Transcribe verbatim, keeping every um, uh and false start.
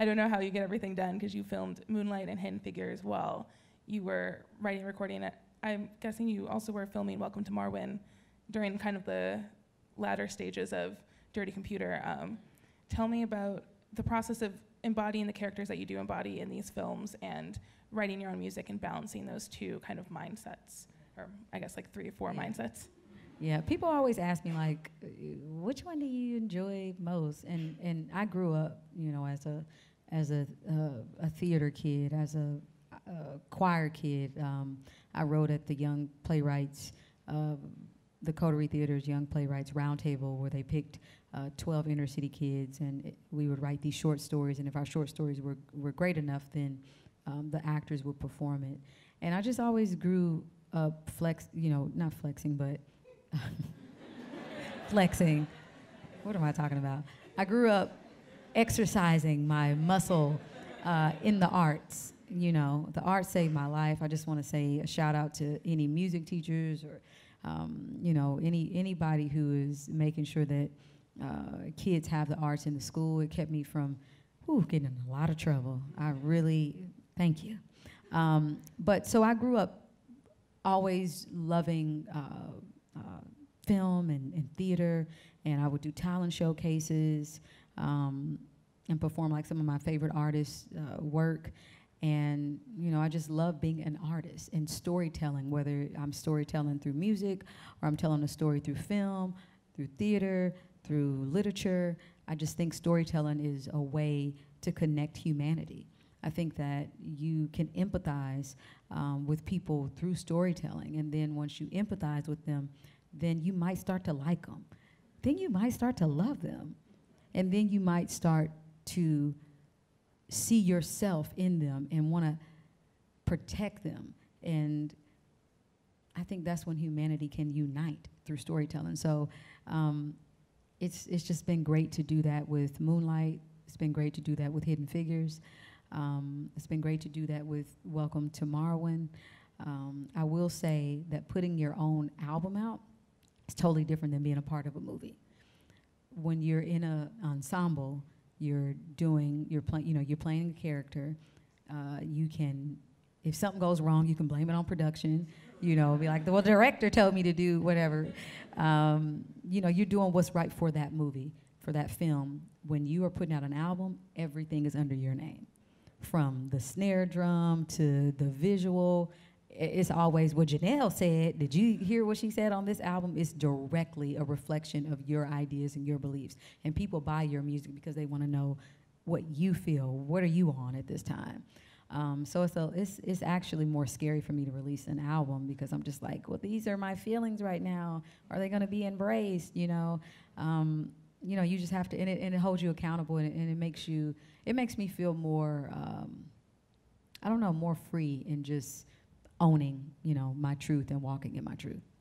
I don't know how you get everything done because you filmed Moonlight and Hidden Figures while you were writing and recording it. I'm guessing you also were filming Welcome to Marwen during kind of the latter stages of Dirty Computer. Um, tell me about the process of embodying the characters that you do embody in these films and writing your own music and balancing those two kind of mindsets, or I guess like three or four yeah. mindsets. Yeah, people always ask me like, which one do you enjoy most? And and I grew up, you know, as a as a uh, a theater kid, as a, a choir kid. Um, I wrote at the Young Playwrights, uh, the Coterie Theater's Young Playwrights Roundtable, where they picked uh, twelve inner city kids, and it, we would write these short stories. And if our short stories were were great enough, then um, the actors would perform it. And I just always grew up flex, you know, not flexing, but flexing. What am I talking about? I grew up exercising my muscle uh, in the arts. You know, the arts saved my life. I just want to say a shout out to any music teachers or, um, you know, any anybody who is making sure that uh, kids have the arts in the school. It kept me from whew, getting in a lot of trouble. I really thank you. Um, but so I grew up always loving Uh, Uh, film and, and theater, and I would do talent showcases um, and perform like some of my favorite artists' uh, work. And you know, I just love being an artist and storytelling, whether I'm storytelling through music or I'm telling a story through film, through theater, through literature. I just think storytelling is a way to connect humanity. I think that you can empathize um, with people through storytelling, and then once you empathize with them, then you might start to like them. Then you might start to love them, and then you might start to see yourself in them and want to protect them. And I think that's when humanity can unite through storytelling. So um, it's, it's just been great to do that with Moonlight. It's been great to do that with Hidden Figures. Um, it's been great to do that with Welcome to Marwen. Um, I will say that putting your own album out is totally different than being a part of a movie. When you're in an ensemble, you're doing, you're playing, you know, you're playing a character. Uh, you can, if something goes wrong, you can blame it on production. You know, be like, well, the director told me to do whatever. Um, you know, you're doing what's right for that movie, for that film. When you are putting out an album, everything is under your name. From the snare drum to the visual, it's always what Janelle said. Did you hear what she said on this album? It's directly a reflection of your ideas and your beliefs. And people buy your music because they want to know what you feel. What are you on at this time? Um, so it's, a, it's, it's actually more scary for me to release an album because I'm just like, well, these are my feelings right now. Are they going to be embraced? You know, um, you know, you just have to, and it, and it holds you accountable, and it, and it makes you. It makes me feel more, um, I don't know, more free in just owning, you know, my truth and walking in my truth.